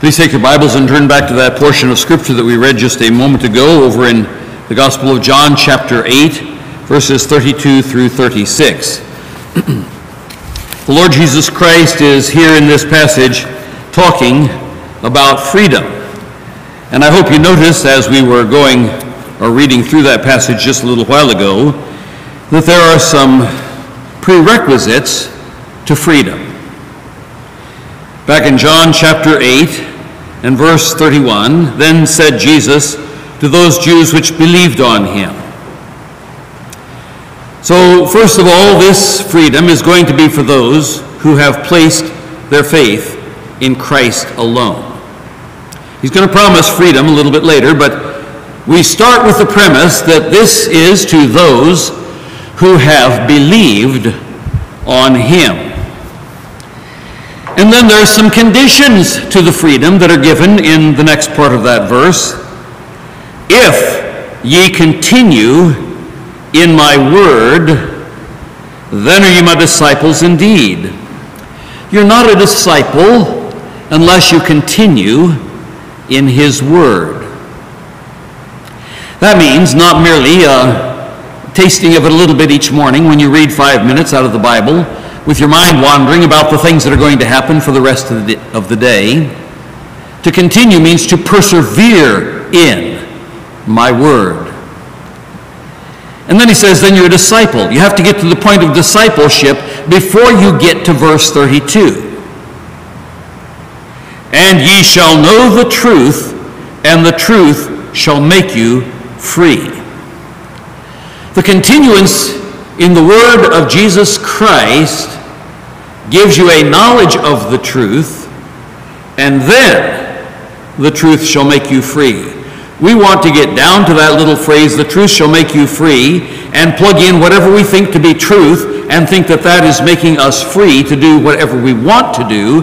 Please take your Bibles and turn back to that portion of Scripture that we read just a moment ago over in the Gospel of John, chapter 8, verses 32 through 36. The Lord Jesus Christ is here in this passage talking about freedom. And I hope you noticed as we were going or reading through that passage just a little while ago that there are some prerequisites to freedom. Back in John chapter 8 and verse 31, then said Jesus to those Jews which believed on him. So first of all, this freedom is going to be for those who have placed their faith in Christ alone. He's going to promise freedom a little bit later, but we start with the premise that this is to those who have believed on him. And then there's some conditions to the freedom that are given in the next part of that verse. If ye continue in my word, then are ye my disciples indeed. You're not a disciple unless you continue in his word. That means not merely a tasting of it a little bit each morning when you read 5 minutes out of the Bible, with your mind wandering about the things that are going to happen for the rest of the day. To continue means to persevere in my word. And then he says, then you're a disciple. You have to get to the point of discipleship before you get to verse 32. And ye shall know the truth, and the truth shall make you free. The continuance in the word of Jesus Christ gives you a knowledge of the truth, and then the truth shall make you free. We want to get down to that little phrase, the truth shall make you free, and plug in whatever we think to be truth and think that that is making us free to do whatever we want to do,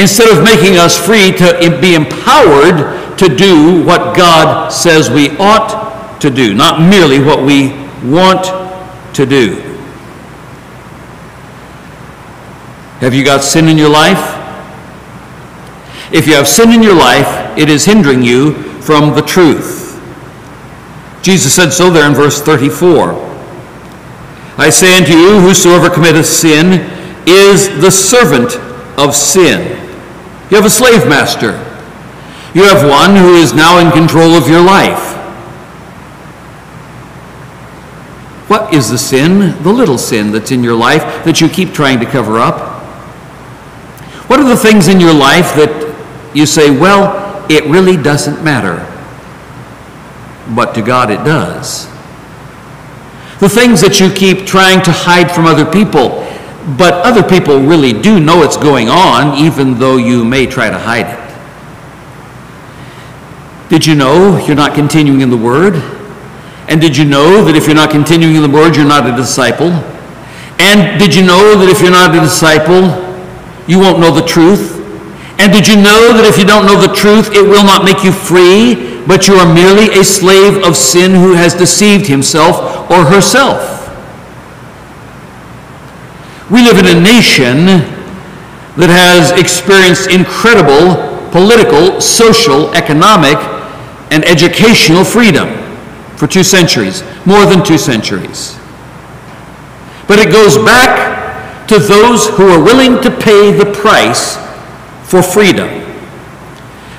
instead of making us free to be empowered to do what God says we ought to do, not merely what we want to do. Have you got sin in your life? If you have sin in your life, it is hindering you from the truth. Jesus said so there in verse 34. I say unto you, whosoever committeth sin is the servant of sin. You have a slave master. You have one who is now in control of your life. What is the sin? The little sin that's in your life that you keep trying to cover up? What are the things in your life that you say, well, it really doesn't matter, but to God it does? The things that you keep trying to hide from other people, but other people really do know it's going on, even though you may try to hide it. Did you know you're not continuing in the Word? And did you know that if you're not continuing in the Word, you're not a disciple? And did you know that if you're not a disciple, you won't know the truth? And did you know that if you don't know the truth, it will not make you free, but you are merely a slave of sin who has deceived himself or herself? We live in a nation that has experienced incredible political, social, economic, and educational freedom for 2 centuries, more than 2 centuries. But it goes back to those who are willing to pay the price for freedom.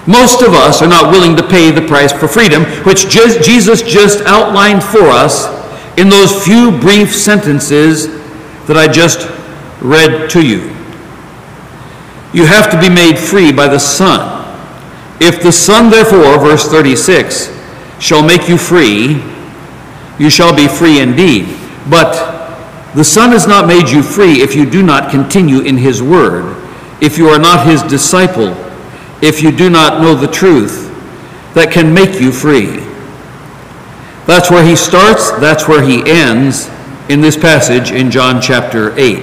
Most of us are not willing to pay the price for freedom, which Jesus just outlined for us in those few brief sentences that I just read to you. You have to be made free by the Son. If the Son, therefore, verse 36, shall make you free, you shall be free indeed. But the Son has not made you free if you do not continue in his word, if you are not his disciple, if you do not know the truth that can make you free. That's where he starts, that's where he ends in this passage in John chapter 8.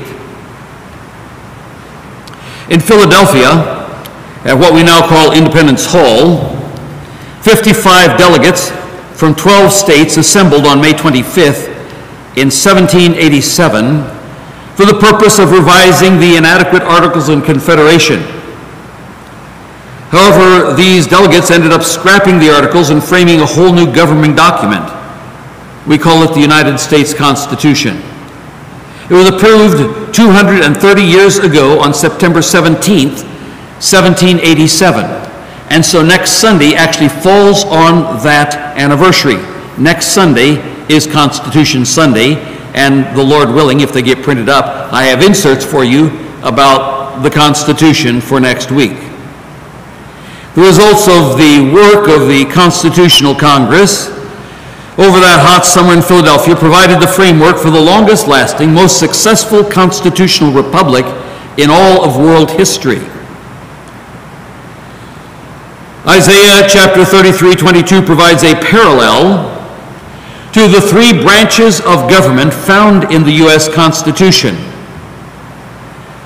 In Philadelphia, at what we now call Independence Hall, 55 delegates from 12 states assembled on May 25th in 1787 for the purpose of revising the inadequate Articles of Confederation. However, However, these delegates ended up scrapping the articles and framing a whole new governing document. We call it the United States Constitution. It was approved 230 years ago on September 17th, 1787. And so next Sunday actually falls on that anniversary. Next Sunday is Constitution Sunday, and the Lord willing, if they get printed up, I have inserts for you about the Constitution for next week. The results of the work of the Constitutional Congress over that hot summer in Philadelphia provided the framework for the longest-lasting, most successful constitutional republic in all of world history. Isaiah chapter 33:22 provides a parallel to the three branches of government found in the U.S. Constitution.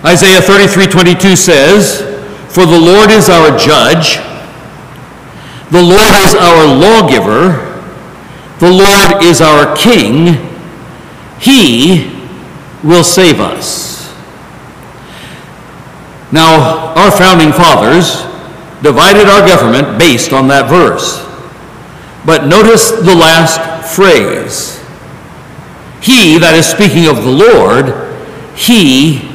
Isaiah 33:22 says, "For the Lord is our judge, the Lord is our lawgiver, the Lord is our king, he will save us." Now, our founding fathers divided our government based on that verse. But notice the last phrase. He, that is speaking of the Lord, he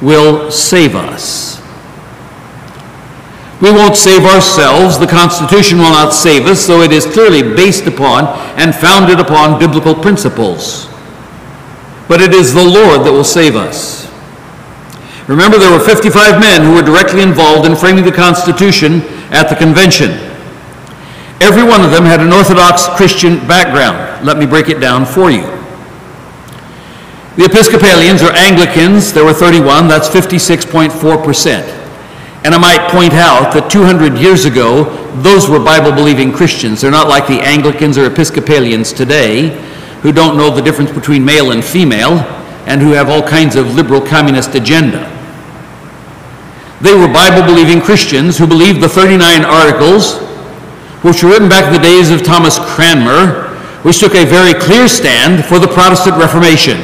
will save us. We won't save ourselves. The Constitution will not save us, though it is clearly based upon and founded upon biblical principles. But it is the Lord that will save us. Remember, there were 55 men who were directly involved in framing the Constitution at the convention. Every one of them had an Orthodox Christian background. Let me break it down for you. The Episcopalians or Anglicans, there were 31, that's 56.4%. And I might point out that 200 years ago, those were Bible-believing Christians. They're not like the Anglicans or Episcopalians today, who don't know the difference between male and female, and who have all kinds of liberal communist agenda. They were Bible-believing Christians who believed the 39 Articles, which were written back in the days of Thomas Cranmer, which took a very clear stand for the Protestant Reformation.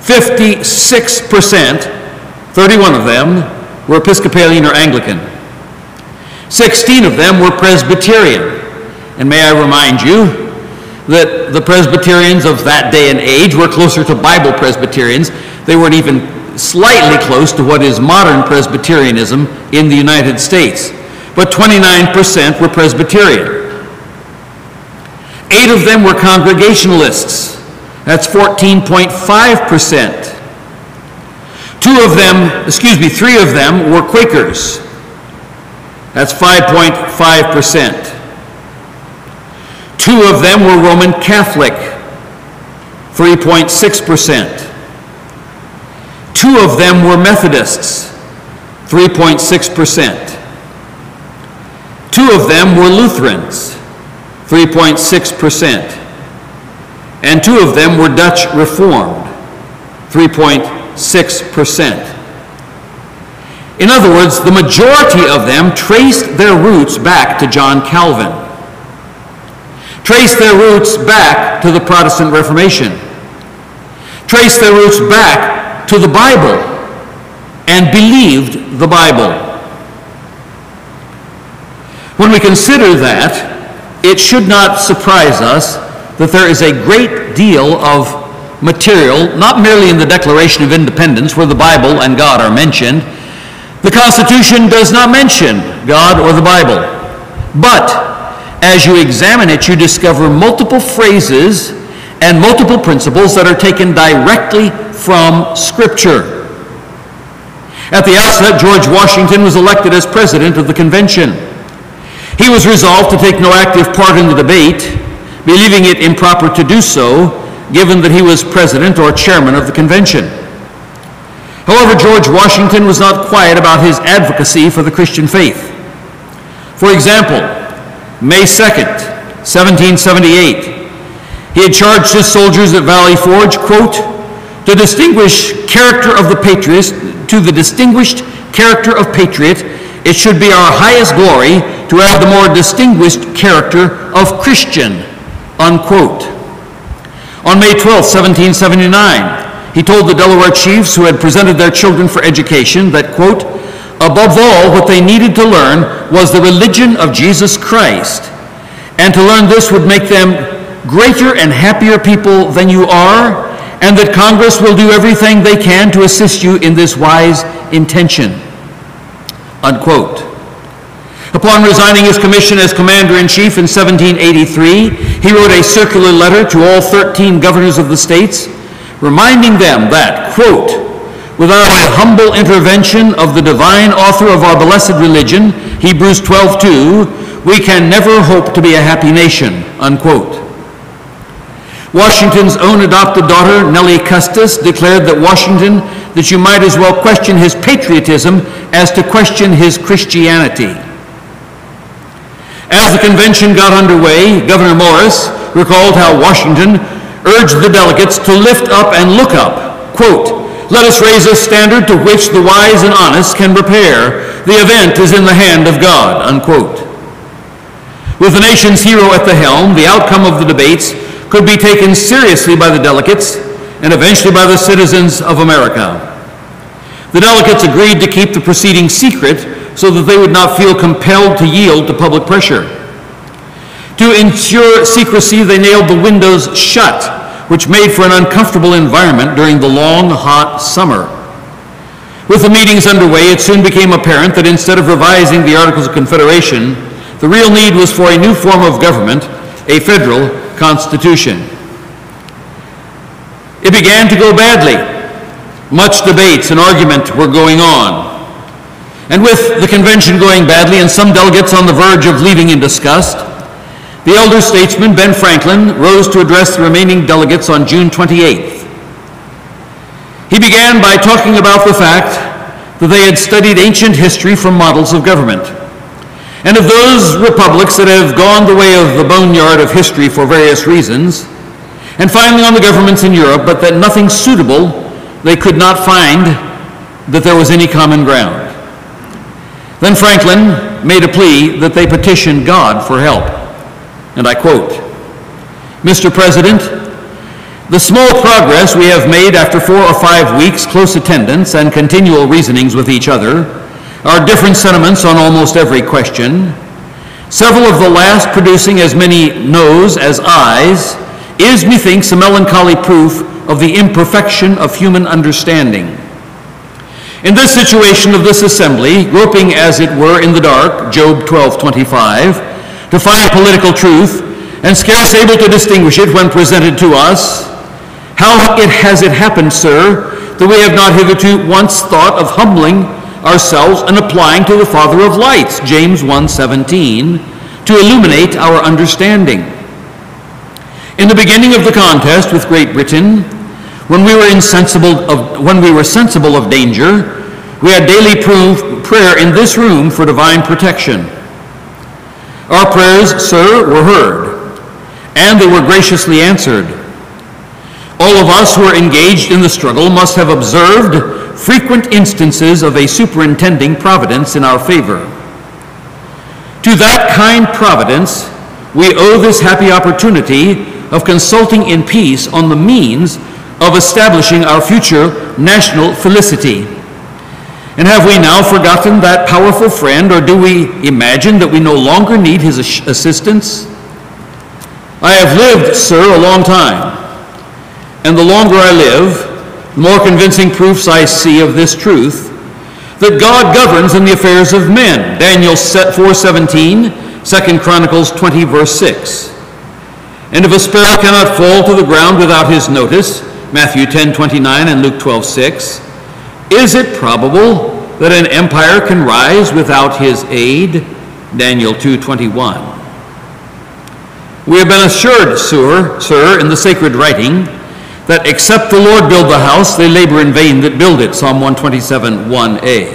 56%, 31 of them, were Episcopalian or Anglican. 16 of them were Presbyterian. And may I remind you that the Presbyterians of that day and age were closer to Bible Presbyterians. They weren't even slightly close to what is modern Presbyterianism in the United States. But 29% were Presbyterian. 8 of them were Congregationalists. That's 14.5%. 3 of them were Quakers. That's 5.5%. 2 of them were Roman Catholic, 3.6%. 2 of them were Methodists, 3.6%. 2 of them were Lutherans, 3.6%. And 2 of them were Dutch Reformed, 3.6%. In other words, the majority of them traced their roots back to John Calvin, traced their roots back to the Protestant Reformation, traced their roots back to the Bible, and believed the Bible. When we consider that, it should not surprise us that there is a great deal of material, not merely in the Declaration of Independence, where the Bible and God are mentioned. The Constitution does not mention God or the Bible. But as you examine it, you discover multiple phrases and multiple principles that are taken directly from Scripture. At the outset, George Washington was elected as president of the convention. He was resolved to take no active part in the debate, believing it improper to do so, given that he was president or chairman of the convention. However, George Washington was not quiet about his advocacy for the Christian faith. For example, May 2nd, 1778, he had charged his soldiers at Valley Forge, quote, "to distinguish character of the patriot, to the distinguished character of patriot, it should be our highest glory to add the more distinguished character of Christian," unquote. On May 12, 1779, he told the Delaware chiefs who had presented their children for education that, quote, Above all, what they needed to learn was the religion of Jesus Christ. And to learn this would make them greater and happier people than you are, and that Congress will do everything they can to assist you in this wise intention." Unquote. Upon resigning his commission as Commander-in-Chief in 1783, he wrote a circular letter to all 13 governors of the states, reminding them that, quote, "Without a humble intervention of the divine author of our blessed religion, Hebrews 12:2, we can never hope to be a happy nation," unquote. Washington's own adopted daughter, Nellie Custis, declared that Washington, that you might as well question his patriotism as to question his Christianity. As the convention got underway, Governor Morris recalled how Washington urged the delegates to lift up and look up, quote, "Let us raise a standard to which the wise and honest can repair. The event is in the hand of God," unquote. With the nation's hero at the helm, the outcome of the debates could be taken seriously by the delegates and eventually by the citizens of America. The delegates agreed to keep the proceedings secret so that they would not feel compelled to yield to public pressure. To ensure secrecy, they nailed the windows shut, which made for an uncomfortable environment during the long, hot summer. With the meetings underway, it soon became apparent that instead of revising the Articles of Confederation, the real need was for a new form of government, a federal constitution. It began to go badly. Much debates and argument were going on. And with the convention going badly and some delegates on the verge of leaving in disgust, the elder statesman, Ben Franklin, rose to address the remaining delegates on June 28th. He began by talking about the fact that they had studied ancient history from models of government, and of those republics that have gone the way of the boneyard of history for various reasons, and finally on the governments in Europe, but that nothing suitable they could not find that there was any common ground. Then Franklin made a plea that they petition God for help. And I quote, "Mr. President, the small progress we have made after 4 or 5 weeks' close attendance and continual reasonings with each other, our different sentiments on almost every question, several of the last producing as many noes as ayes, is, methinks, a melancholy proof of the imperfection of human understanding. In this situation of this assembly, groping as it were in the dark, Job 12:25, to find political truth, and scarce able to distinguish it when presented to us, how has it happened, sir, that we have not hitherto once thought of humbling ourselves and applying to the Father of Lights, James 1:17, to illuminate our understanding? In the beginning of the contest with Great Britain, when we were sensible of danger, we had daily prayer in this room for divine protection. Our prayers, sir, were heard, and they were graciously answered. All of us who are engaged in the struggle must have observed frequent instances of a superintending providence in our favor. To that kind providence, we owe this happy opportunity of consulting in peace on the means of establishing our future national felicity. And have we now forgotten that powerful friend, or do we imagine that we no longer need his assistance? I have lived, sir, a long time, and the longer I live, the more convincing proofs I see of this truth, that God governs in the affairs of men, Daniel 4:17, 2 Chronicles 20, verse 6. And if a sparrow cannot fall to the ground without his notice, Matthew 10:29 and Luke 12:6, is it probable that an empire can rise without his aid? Daniel 2:21. We have been assured, sir, in the sacred writing, that except the Lord build the house, they labor in vain that build it, Psalm 127:1a.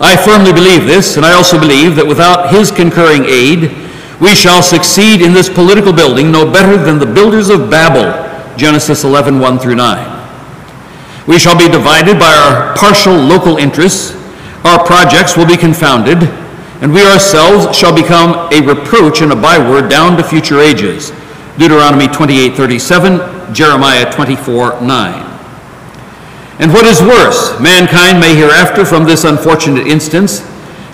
I firmly believe this, and I also believe that without his concurring aid, we shall succeed in this political building no better than the builders of Babel, Genesis 11:1 through 9. We shall be divided by our partial local interests, our projects will be confounded, and we ourselves shall become a reproach and a byword down to future ages. Deuteronomy 28:37, Jeremiah 24:9. And what is worse, mankind may hereafter, from this unfortunate instance,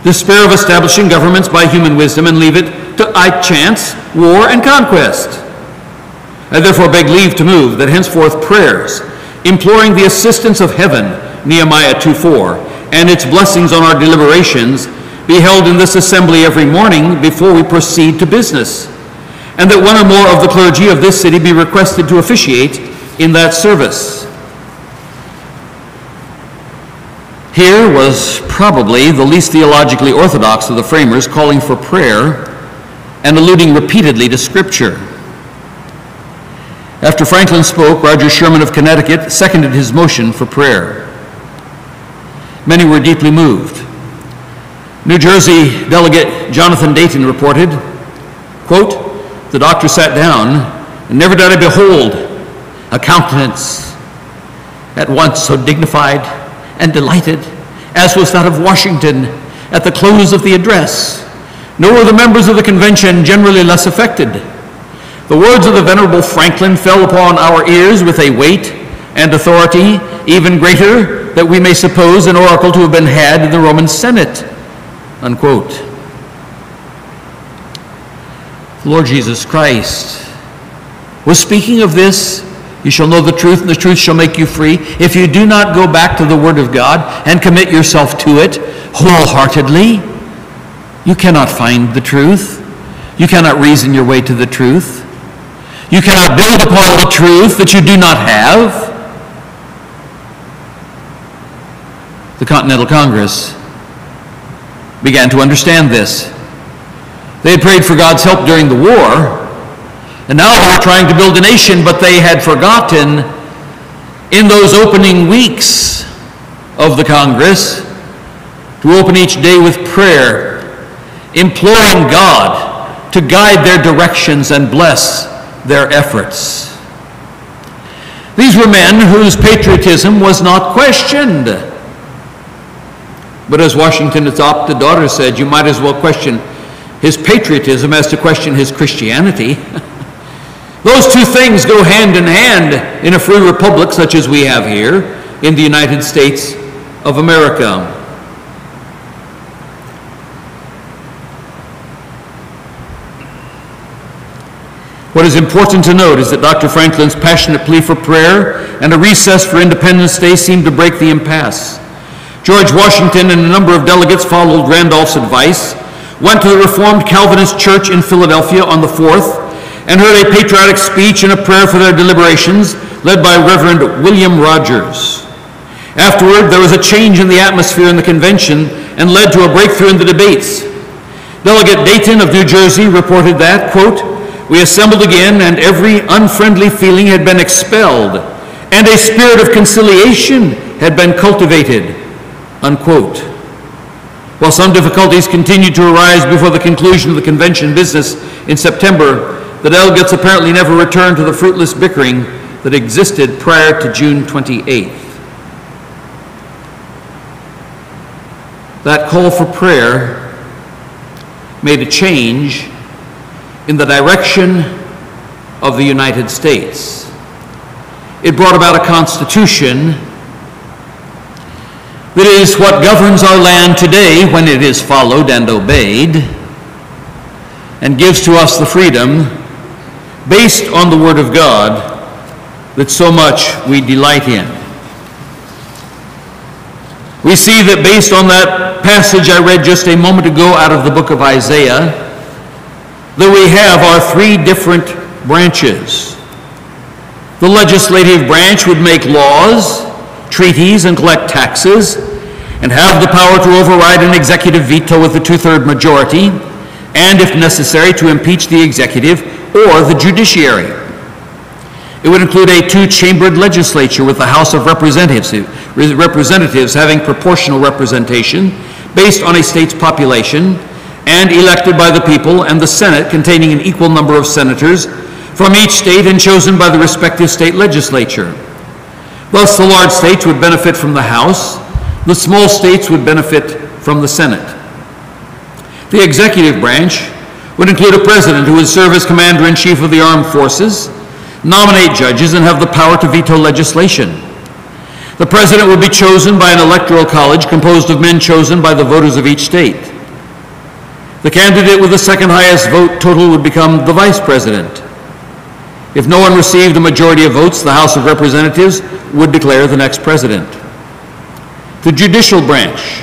despair of establishing governments by human wisdom and leave it to chance, war, and conquest. I therefore beg leave to move that henceforth prayers, imploring the assistance of heaven, Nehemiah 2:4, and its blessings on our deliberations, be held in this assembly every morning before we proceed to business, and that one or more of the clergy of this city be requested to officiate in that service. Here was probably the least theologically orthodox of the framers, calling for prayer and alluding repeatedly to Scripture. After Franklin spoke, Roger Sherman of Connecticut seconded his motion for prayer. Many were deeply moved. New Jersey delegate Jonathan Dayton reported, quote, "The doctor sat down, and never did I behold a countenance at once so dignified and delighted as was that of Washington at the close of the address, nor were the members of the convention generally less affected. The words of the venerable Franklin fell upon our ears with a weight and authority even greater that we may suppose an oracle to have been had in the Roman Senate," unquote. The Lord Jesus Christ was speaking of this, "You shall know the truth, and the truth shall make you free." If you do not go back to the Word of God and commit yourself to it wholeheartedly, you cannot find the truth. You cannot reason your way to the truth. You cannot build upon the truth that you do not have. The Continental Congress began to understand this. They had prayed for God's help during the war, and now they were trying to build a nation, but they had forgotten in those opening weeks of the Congress to open each day with prayer, imploring God to guide their directions and bless their efforts. These were men whose patriotism was not questioned. But as Washington's adopted daughter said, you might as well question his patriotism as to question his Christianity. Those two things go hand in hand in a free republic such as we have here in the United States of America. What is important to note is that Dr. Franklin's passionate plea for prayer and a recess for Independence Day seemed to break the impasse. George Washington and a number of delegates followed Randolph's advice, went to the Reformed Calvinist Church in Philadelphia on the 4th, and heard a patriotic speech and a prayer for their deliberations, led by Reverend William Rogers. Afterward, there was a change in the atmosphere in the convention and led to a breakthrough in the debates. Delegate Dayton of New Jersey reported that, quote, "We assembled again, and every unfriendly feeling had been expelled, and a spirit of conciliation had been cultivated," unquote. While some difficulties continued to arise before the conclusion of the convention business in September, the delegates apparently never returned to the fruitless bickering that existed prior to June 28th. That call for prayer made a change in the direction of the United States. It brought about a constitution that is what governs our land today when it is followed and obeyed, and gives to us the freedom based on the Word of God that so much we delight in. We see that based on that passage I read just a moment ago out of the book of Isaiah, that we have our three different branches. The legislative branch would make laws, treaties, and collect taxes, and have the power to override an executive veto with a two-thirds majority, and if necessary, to impeach the executive or the judiciary. It would include a two-chambered legislature with the House of Representatives having proportional representation based on a state's population, and elected by the people, and the Senate containing an equal number of senators from each state and chosen by the respective state legislature. Thus, the large states would benefit from the House, the small states would benefit from the Senate. The executive branch would include a president who would serve as commander-in-chief of the armed forces, nominate judges, and have the power to veto legislation. The president would be chosen by an electoral college composed of men chosen by the voters of each state. The candidate with the second highest vote total would become the vice president. If no one received a majority of votes, the House of Representatives would declare the next president. The judicial branch.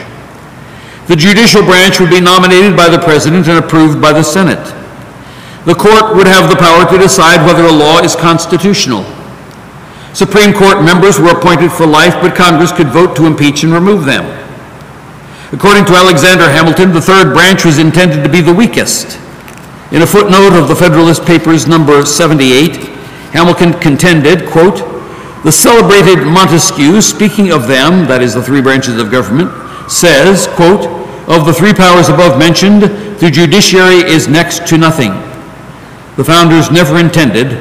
The judicial branch would be nominated by the president and approved by the Senate. The court would have the power to decide whether a law is constitutional. Supreme Court members were appointed for life, but Congress could vote to impeach and remove them. According to Alexander Hamilton, the third branch was intended to be the weakest. In a footnote of the Federalist Papers, number 78, Hamilton contended, quote, "The celebrated Montesquieu, speaking of them," that is the three branches of government, says, quote, "Of the three powers above mentioned, the judiciary is next to nothing. The founders never intended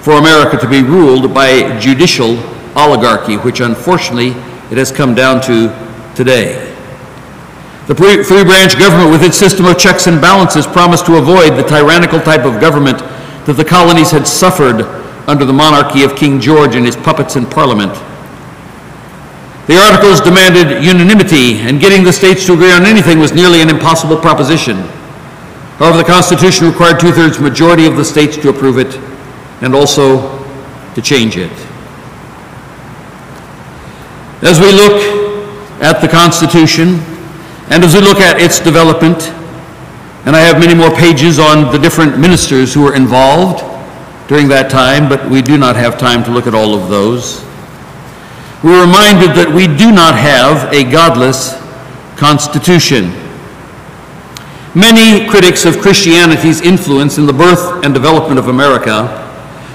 for America to be ruled by judicial oligarchy," which unfortunately it has come down to today. The three-branch government with its system of checks and balances promised to avoid the tyrannical type of government that the colonies had suffered under the monarchy of King George and his puppets in Parliament. The Articles demanded unanimity, and getting the states to agree on anything was nearly an impossible proposition. However, the Constitution required two-thirds majority of the states to approve it and also to change it. As we look at the Constitution, and as we look at its development, and I have many more pages on the different ministers who were involved during that time, but we do not have time to look at all of those, we're reminded that we do not have a godless constitution. Many critics of Christianity's influence in the birth and development of America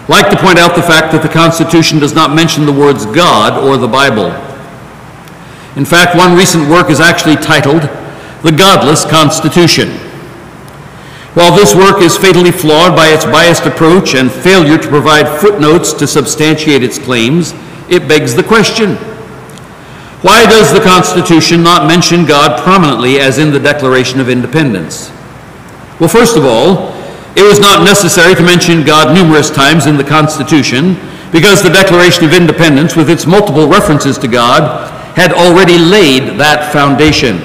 like to point out the fact that the Constitution does not mention the words God or the Bible. In fact, one recent work is actually titled The Godless Constitution. While this work is fatally flawed by its biased approach and failure to provide footnotes to substantiate its claims, it begs the question, why does the Constitution not mention God prominently as in the Declaration of Independence? Well, first of all, it was not necessary to mention God numerous times in the Constitution because the Declaration of Independence, with its multiple references to God, had already laid that foundation.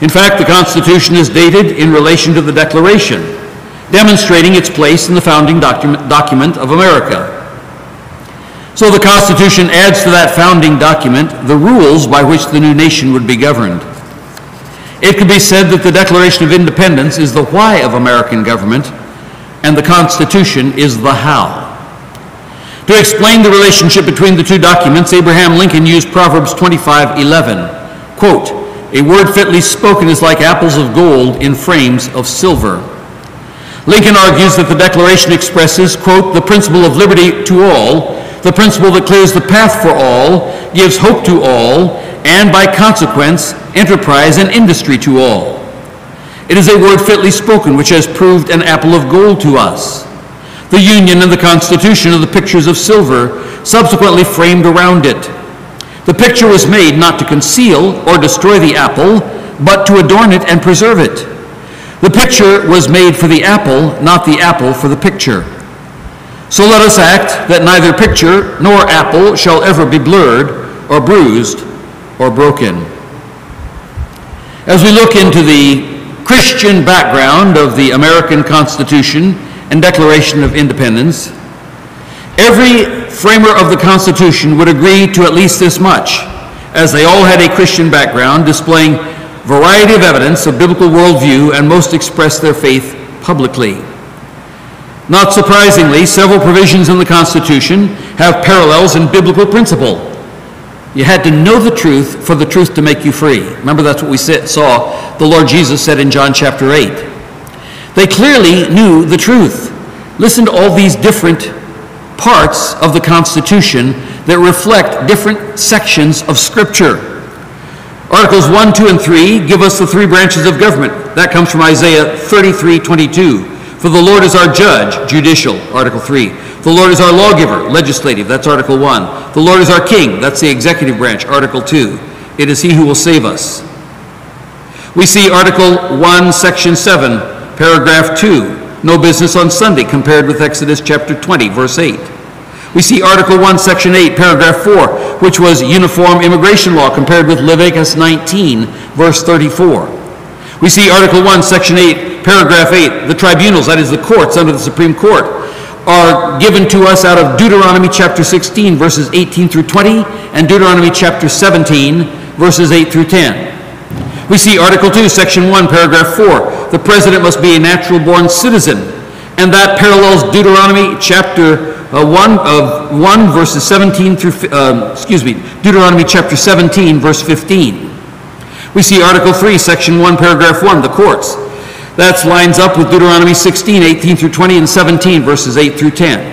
In fact, the Constitution is dated in relation to the Declaration, demonstrating its place in the founding document of America. So the Constitution adds to that founding document the rules by which the new nation would be governed. It could be said that the Declaration of Independence is the why of American government, and the Constitution is the how. To explain the relationship between the two documents, Abraham Lincoln used Proverbs 25:11, quote, "A word fitly spoken is like apples of gold in frames of silver." Lincoln argues that the Declaration expresses, quote, "The principle of liberty to all, the principle that clears the path for all, gives hope to all, and by consequence, enterprise and industry to all. It is a word fitly spoken, which has proved an apple of gold to us. The Union and the Constitution are the pictures of silver, subsequently framed around it. The picture was made not to conceal or destroy the apple, but to adorn it and preserve it. The picture was made for the apple, not the apple for the picture. So let us act that neither picture nor apple shall ever be blurred or bruised or broken." As we look into the Christian background of the American Constitution and Declaration of Independence, every framer of the Constitution would agree to at least this much, as they all had a Christian background, displaying a variety of evidence of biblical worldview, and most expressed their faith publicly. Not surprisingly, several provisions in the Constitution have parallels in biblical principle. You had to know the truth for the truth to make you free. Remember, that's what we saw the Lord Jesus said in John chapter 8. They clearly knew the truth. Listen to all these different parts of the Constitution that reflect different sections of Scripture. Articles 1, 2, and 3 give us the three branches of government. That comes from Isaiah 33:22. For the Lord is our judge, judicial, Article 3. The Lord is our lawgiver, legislative, that's Article 1. The Lord is our king, that's the executive branch, Article 2. It is he who will save us. We see Article 1, Section 7, Paragraph 2, no business on Sunday, compared with Exodus chapter 20, verse 8. We see Article 1, Section 8, Paragraph 4, which was uniform immigration law compared with Leviticus 19, verse 34. We see Article 1, Section 8, Paragraph 8, the tribunals, that is the courts under the Supreme Court, are given to us out of Deuteronomy chapter 16, verses 18 through 20, and Deuteronomy chapter 17, verses 8 through 10. We see Article 2, Section 1, Paragraph 4, the president must be a natural-born citizen, and that parallels Deuteronomy chapter Deuteronomy chapter 17, verse 15. We see Article 3, Section 1, Paragraph 1, the courts. That lines up with Deuteronomy 16, 18 through 20, and 17, verses 8 through 10.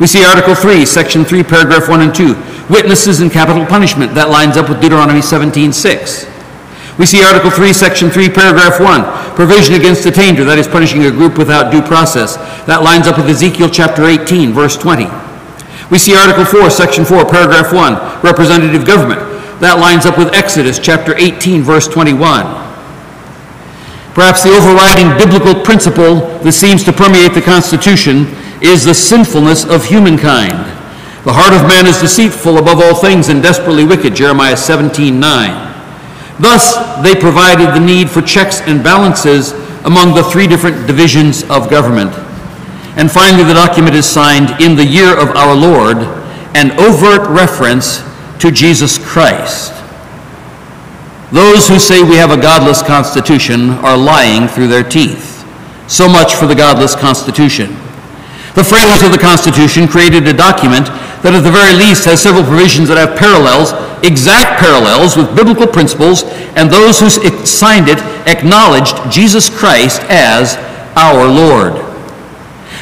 We see Article 3, Section 3, Paragraph 1 and 2, witnesses and capital punishment. That lines up with Deuteronomy 17, 6. We see Article 3, Section 3, Paragraph 1, provision against attainder, that is punishing a group without due process. That lines up with Ezekiel chapter 18, verse 20. We see Article 4, Section 4, Paragraph 1, representative government. That lines up with Exodus chapter 18, verse 21. Perhaps the overriding biblical principle that seems to permeate the Constitution is the sinfulness of humankind. The heart of man is deceitful above all things and desperately wicked, Jeremiah 17:9. Thus, they provided the need for checks and balances among the three different divisions of government. And finally, the document is signed in the year of our Lord, an overt reference to Jesus Christ. Those who say we have a godless constitution are lying through their teeth. So much for the godless constitution. The framers of the Constitution created a document that at the very least has several provisions that have parallels, exact parallels with biblical principles, and those who signed it acknowledged Jesus Christ as our Lord.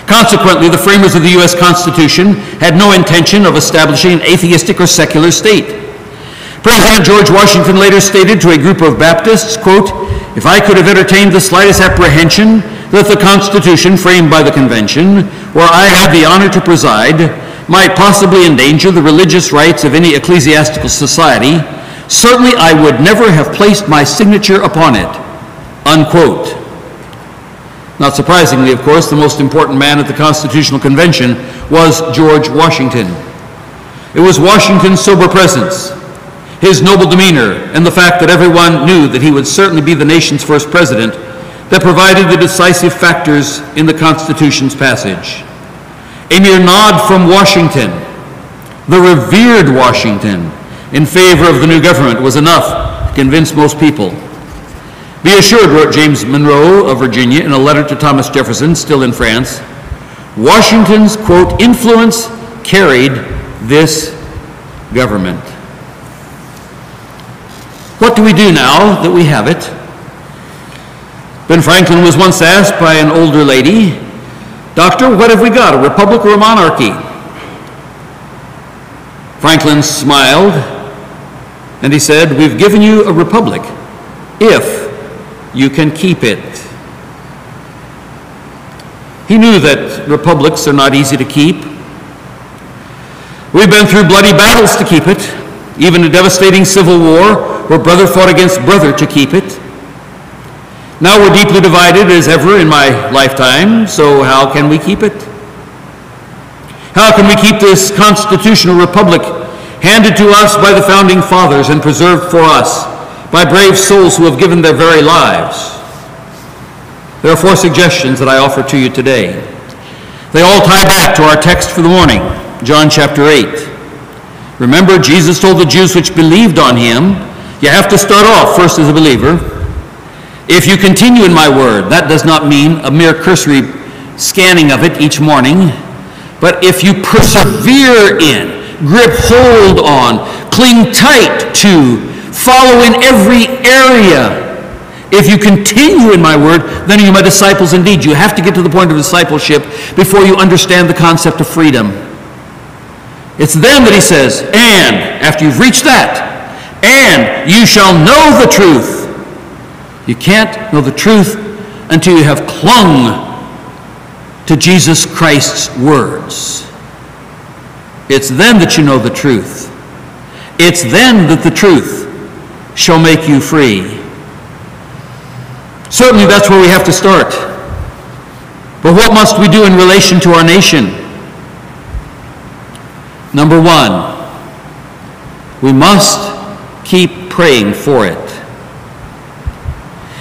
Consequently, the framers of the U.S. Constitution had no intention of establishing an atheistic or secular state. President George Washington later stated to a group of Baptists, quote, "If I could have entertained the slightest apprehension that the Constitution framed by the Convention, where I had the honor to preside, might possibly endanger the religious rights of any ecclesiastical society, certainly I would never have placed my signature upon it," unquote. Not surprisingly, of course, the most important man at the Constitutional Convention was George Washington. It was Washington's sober presence, his noble demeanor, and the fact that everyone knew that he would certainly be the nation's first president that provided the decisive factors in the Constitution's passage. A mere nod from Washington, the revered Washington, in favor of the new government was enough to convince most people. "Be assured," wrote James Monroe of Virginia in a letter to Thomas Jefferson, still in France, "Washington's," quote, "influence carried this government." What do we do now that we have it? Ben Franklin was once asked by an older lady, "Doctor, what have we got, a republic or a monarchy?" Franklin smiled and he said, "We've given you a republic if you can keep it." He knew that republics are not easy to keep. We've been through bloody battles to keep it, even a devastating civil war where brother fought against brother to keep it. Now we're deeply divided as ever in my lifetime, so how can we keep it? How can we keep this constitutional republic handed to us by the founding fathers and preserved for us by brave souls who have given their very lives? There are four suggestions that I offer to you today. They all tie back to our text for the morning, John chapter 8. Remember, Jesus told the Jews which believed on him, you have to start off first as a believer. If you continue in my word, that does not mean a mere cursory scanning of it each morning, but if you persevere in, grip hold on, cling tight to, follow in every area, if you continue in my word, then are you my disciples indeed. You have to get to the point of discipleship before you understand the concept of freedom. It's then that he says, and after you've reached that, and you shall know the truth. You can't know the truth until you have clung to Jesus Christ's words. It's then that you know the truth. It's then that the truth shall make you free. Certainly that's where we have to start. But what must we do in relation to our nation? Number one, We must keep praying for it.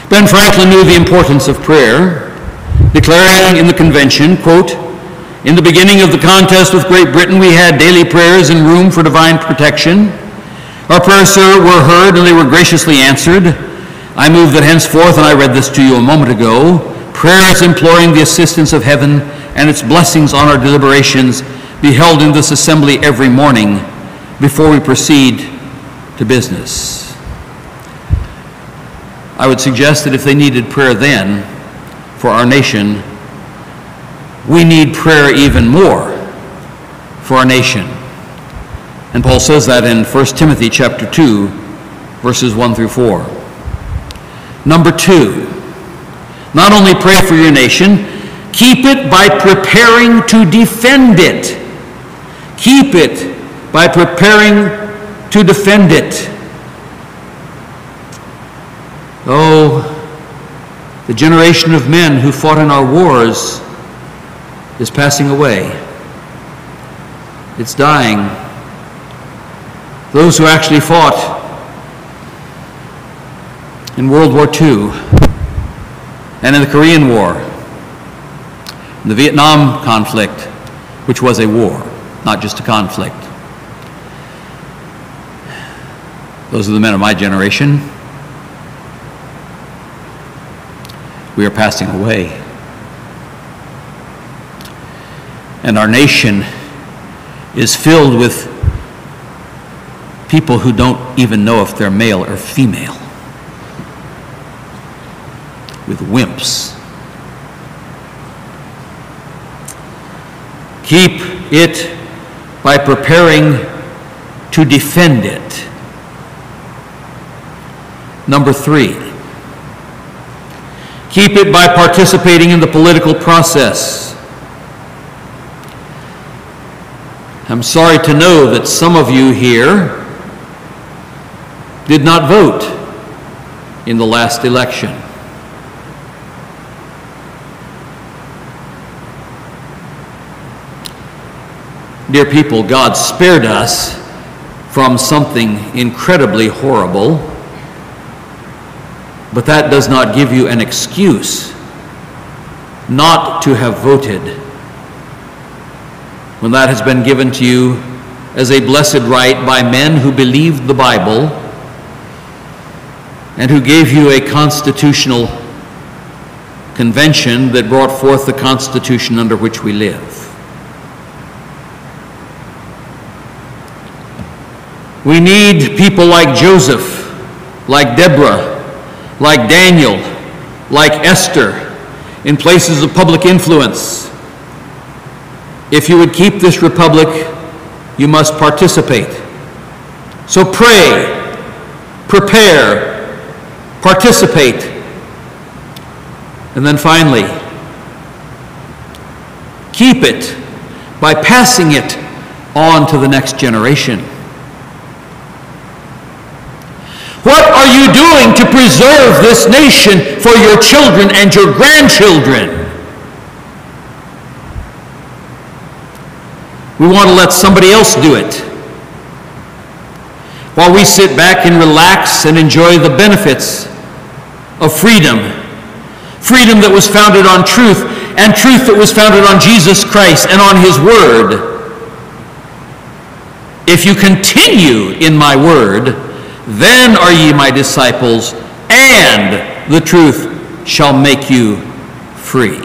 Ben Franklin knew the importance of prayer, declaring in the convention, quote, "In the beginning of the contest with Great Britain, we had daily prayers and room for divine protection. Our prayers, sir, were heard and they were graciously answered. I move that henceforth," and I read this to you a moment ago, "prayers imploring the assistance of heaven and its blessings on our deliberations be held in this assembly every morning before we proceed to business." I would suggest that if they needed prayer then for our nation, we need prayer even more for our nation. And Paul says that in 1 Timothy chapter 2, verses 1 through 4. Number two, not only pray for your nation, keep it by preparing to defend it. Keep it by preparing to defend it. Oh, the generation of men who fought in our wars is passing away. It's dying. Those who actually fought in World War II and in the Korean War, in the Vietnam conflict, which was a war, not just a conflict. Those are the men of my generation. We are passing away. And our nation is filled with people who don't even know if they're male or female, with wimps. Keep it by preparing to defend it. Number three, keep it by participating in the political process. I'm sorry to know that some of you here did not vote in the last election. Dear people, God spared us from something incredibly horrible, but that does not give you an excuse not to have voted when that has been given to you as a blessed right by men who believed the Bible and who gave you a constitutional convention that brought forth the Constitution under which we live. We need people like Joseph, like Deborah, like Daniel, like Esther, in places of public influence. If you would keep this republic, you must participate. So pray, prepare, participate. And then finally, keep it by passing it on to the next generation. What are you doing to preserve this nation for your children and your grandchildren? We want to let somebody else do it, while we sit back and relax and enjoy the benefits of freedom. Freedom that was founded on truth, and truth that was founded on Jesus Christ and on his word. If you continue in my word, then are ye my disciples, and the truth shall make you free.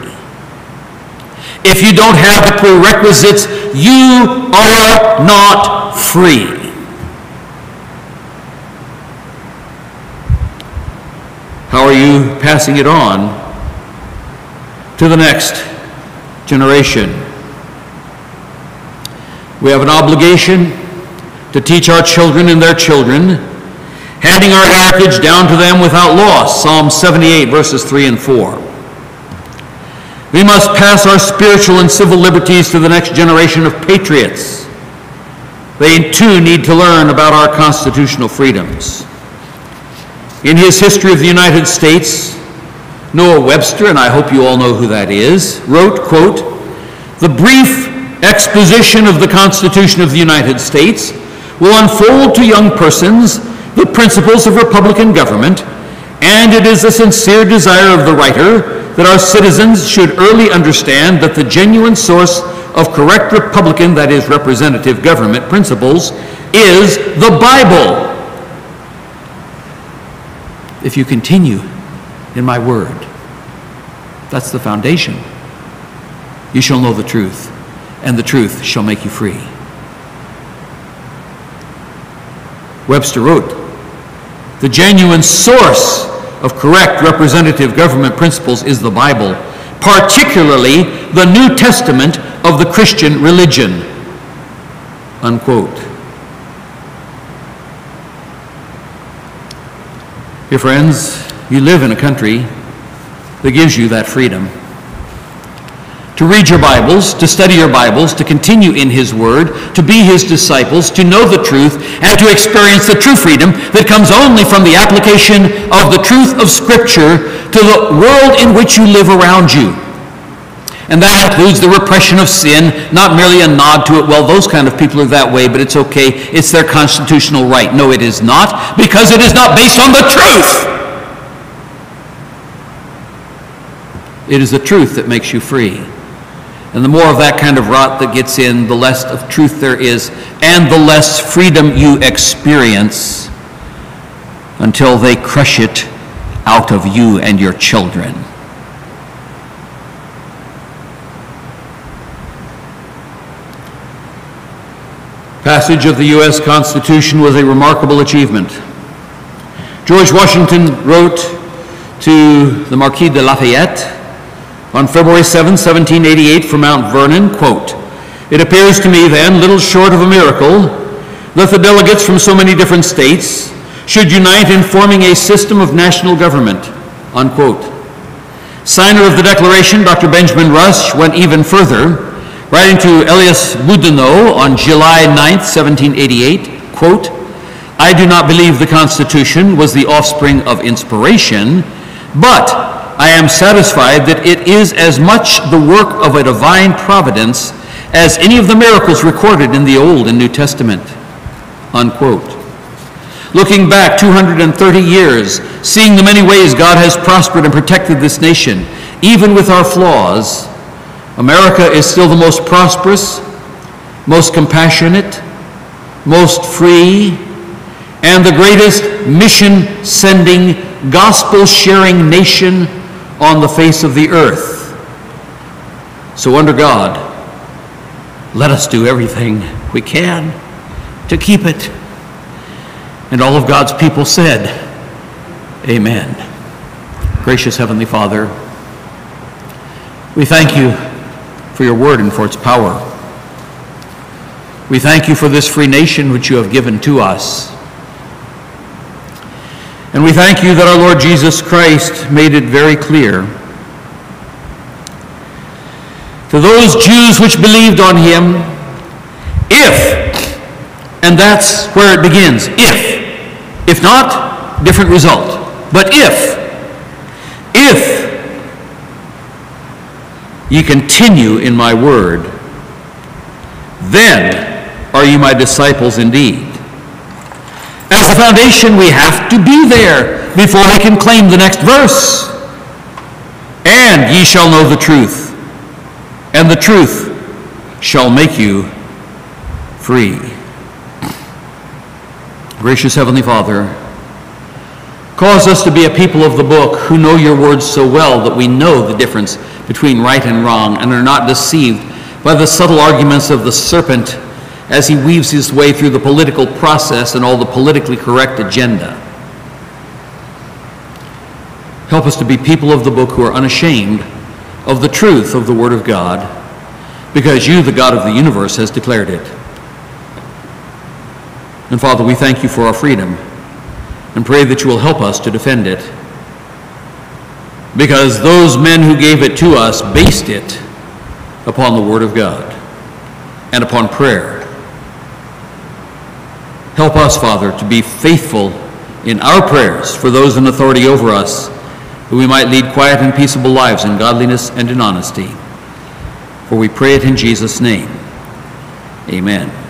If you don't have the prerequisites, you are not free. How are you passing it on to the next generation? We have an obligation to teach our children and their children, handing our heritage down to them without loss, Psalm 78, verses 3 and 4. We must pass our spiritual and civil liberties to the next generation of patriots. They too need to learn about our constitutional freedoms. In his History of the United States, Noah Webster, and I hope you all know who that is, wrote, quote, "The brief exposition of the Constitution of the United States will unfold to young persons the principles of republican government, and it is the sincere desire of the writer that our citizens should early understand that the genuine source of correct republican, that is, representative government principles, is the Bible. If you continue in my word, that's the foundation. You shall know the truth, and the truth shall make you free. Webster wrote, the genuine source of correct representative government principles is the Bible, particularly the New Testament of the Christian religion, unquote. Dear friends, you live in a country that gives you that freedom to read your Bibles, to study your Bibles, to continue in His Word, to be His disciples, to know the truth, and to experience the true freedom that comes only from the application of the truth of Scripture to the world in which you live around you. And that includes the repression of sin, not merely a nod to it, well, those kind of people are that way, but it's okay, it's their constitutional right. No, it is not, because it is not based on the truth. It is the truth that makes you free. And the more of that kind of rot that gets in, the less of truth there is, and the less freedom you experience until they crush it out of you and your children. Passage of the U.S. Constitution was a remarkable achievement. George Washington wrote to the Marquis de Lafayette on February 7, 1788, from Mount Vernon, quote, "It appears to me then, little short of a miracle, that the delegates from so many different states should unite in forming a system of national government," unquote. Signer of the Declaration, Dr. Benjamin Rush, went even further, writing to Elias Boudinot on July 9, 1788, quote, "I do not believe the Constitution was the offspring of inspiration, but I am satisfied that it is as much the work of a divine providence as any of the miracles recorded in the Old and New Testament," unquote. Looking back 230 years, seeing the many ways God has prospered and protected this nation, even with our flaws, America is still the most prosperous, most compassionate, most free, and the greatest mission-sending, gospel-sharing nation on the face of the earth. So under God, let us do everything we can to keep it. And all of God's people said, amen. Gracious Heavenly Father, we thank you for your word and for its power. We thank you for this free nation which you have given to us. And we thank you that our Lord Jesus Christ made it very clear to those Jews which believed on him, if, and that's where it begins, if not, different result, but if ye continue in my word, then are ye my disciples indeed. As the foundation, we have to be there before we can claim the next verse. And ye shall know the truth, and the truth shall make you free. Gracious Heavenly Father, cause us to be a people of the book who know your words so well that we know the difference between right and wrong and are not deceived by the subtle arguments of the serpent as he weaves his way through the political process and all the politically correct agenda. Help us to be people of the book who are unashamed of the truth of the Word of God, because you, the God of the universe, has declared it. And Father, we thank you for our freedom and pray that you will help us to defend it, because those men who gave it to us based it upon the Word of God and upon prayer. Help us, Father, to be faithful in our prayers for those in authority over us, that we might lead quiet and peaceable lives in godliness and in honesty. For we pray it in Jesus' name. Amen.